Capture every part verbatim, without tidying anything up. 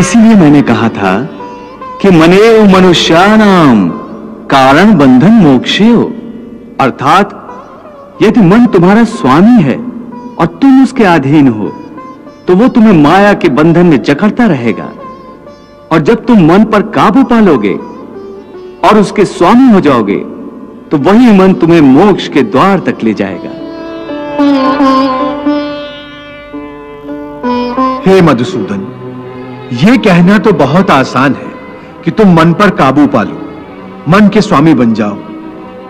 इसीलिए मैंने कहा था कि मनेव मनुष्याणाम कारण बंधन मोक्षेव, अर्थात यदि मन तुम्हारा स्वामी है और तुम उसके अधीन हो तो वो तुम्हें माया के बंधन में जकड़ता रहेगा। और जब तुम मन पर काबू पा लोगे और उसके स्वामी हो जाओगे तो वही मन तुम्हें मोक्ष के द्वार तक ले जाएगा। हे मधुसूदन, यह कहना तो बहुत आसान है कि तुम मन पर काबू पा लो, मन के स्वामी बन जाओ,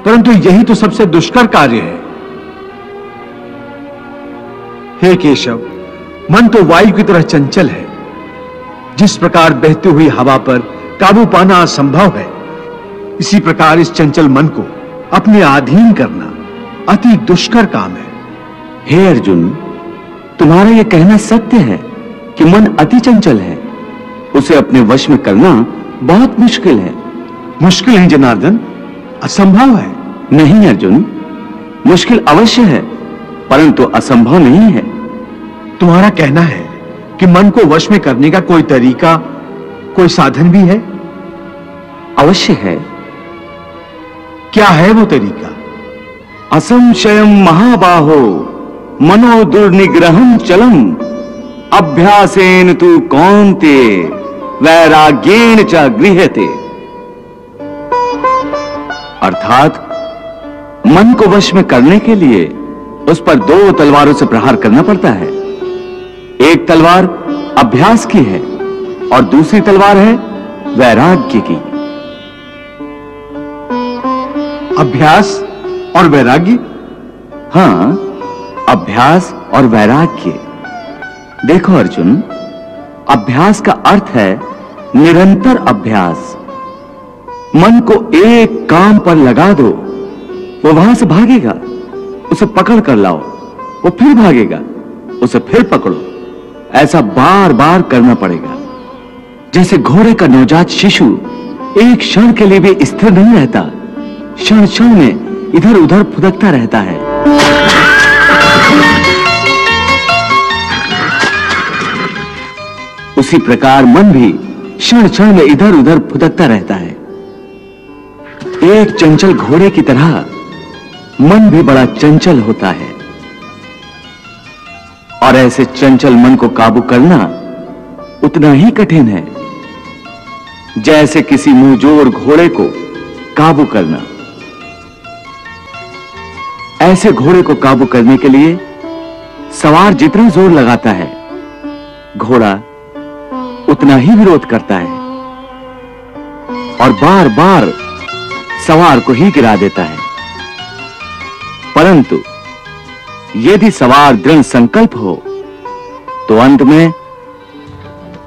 परंतु यही तो सबसे दुष्कर कार्य है। हे केशव, मन तो वायु की तरह चंचल है। जिस प्रकार बहती हुई हवा पर काबू पाना असंभव है, इसी प्रकार इस चंचल मन को अपने अधीन करना अति दुष्कर काम है। हे अर्जुन, तुम्हारा यह कहना सत्य है कि मन अति चंचल है, उसे अपने वश में करना बहुत मुश्किल है। मुश्किल है जनार्दन, असंभव है। नहीं अर्जुन, मुश्किल अवश्य है परंतु असंभव नहीं है। तुम्हारा कहना है कि मन को वश में करने का कोई तरीका, कोई साधन भी है? अवश्य है। क्या है वो तरीका? असंशयम महाबाहो मनो दुर्निग्रहम चलम अभ्यासेन तु कौन्ते वैराग्येन च गृह्यते। अर्थात मन को वश में करने के लिए उस पर दो तलवारों से प्रहार करना पड़ता है। एक तलवार अभ्यास की है और दूसरी तलवार है वैराग्य की। अभ्यास और वैराग्य? हां, अभ्यास और वैराग्य। देखो अर्जुन, अभ्यास का अर्थ है निरंतर अभ्यास। मन को एक काम पर लगा दो, वो वहां से भागेगा। उसे पकड़ कर लाओ, वो फिर भागेगा। उसे फिर पकड़ो, ऐसा बार बार करना पड़ेगा। जैसे घोड़े का नवजात शिशु एक क्षण के लिए भी स्थिर नहीं रहता, क्षण क्षण में इधर उधर फुदकता रहता है। उसी प्रकार मन भी क्षण क्षण में इधर उधर फुदकता रहता है। एक चंचल घोड़े की तरह मन भी बड़ा चंचल होता है, और ऐसे चंचल मन को काबू करना उतना ही कठिन है जैसे किसी मुंहजोर घोड़े को काबू करना। ऐसे घोड़े को काबू करने के लिए सवार जितना जोर लगाता है, घोड़ा उतना ही विरोध करता है और बार बार सवार को ही गिरा देता है। परंतु यदि सवार दृढ़ संकल्प हो तो अंत में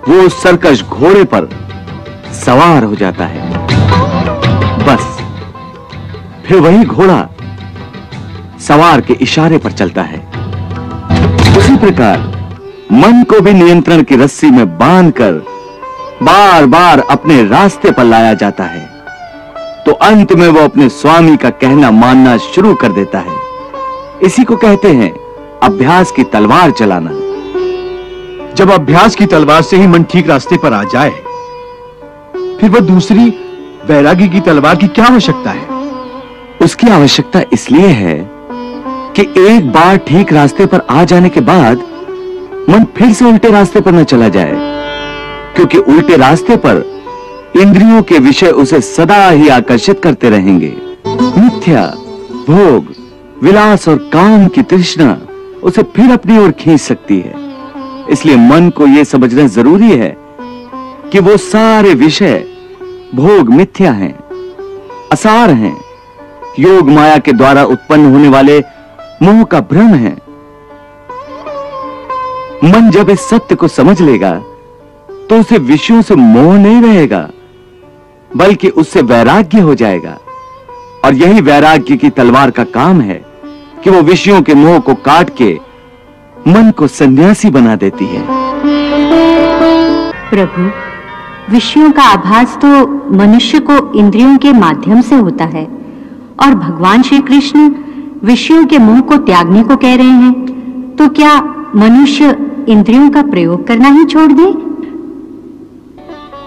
वो सरकश घोड़े पर सवार हो जाता है। बस फिर वही घोड़ा सवार के इशारे पर चलता है। उसी प्रकार मन को भी नियंत्रण की रस्सी में बांधकर बार बार अपने रास्ते पर लाया जाता है, तो अंत में वो अपने स्वामी का कहना मानना शुरू कर देता है। इसी को कहते हैं अभ्यास की तलवार चलाना। जब अभ्यास की तलवार से ही मन ठीक रास्ते पर आ जाए, फिर वह दूसरी वैरागी की तलवार की क्या आवश्यकता है? उसकी आवश्यकता इसलिए है कि एक बार ठीक रास्ते पर आ जाने के बाद मन फिर से उल्टे रास्ते पर न चला जाए, क्योंकि उल्टे रास्ते पर इंद्रियों के विषय उसे सदा ही आकर्षित करते रहेंगे। मिथ्या, भोग, विलास और काम की तृष्णा उसे फिर अपनी ओर खींच सकती है। इसलिए मन को यह समझना जरूरी है कि वो सारे विषय भोग मिथ्या हैं, असार हैं, योग माया के द्वारा उत्पन्न होने वाले मोह का भ्रम है। मन जब इस सत्य को समझ लेगा तो उसे विषयों से मोह नहीं रहेगा, बल्कि उससे वैराग्य हो जाएगा। और यही वैराग्य की तलवार का काम है कि वो विषयों के मोह को काट के मन को सन्यासी बना देती है। प्रभु, विषयों का आभास तो मनुष्य को इंद्रियों के माध्यम से होता है, और भगवान श्री कृष्ण विषयों के मोह को त्यागने को कह रहे हैं, तो क्या मनुष्य इंद्रियों का प्रयोग करना ही छोड़ दे?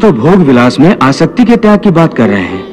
तो भोग विलास में आसक्ति के त्याग की बात कर रहे हैं।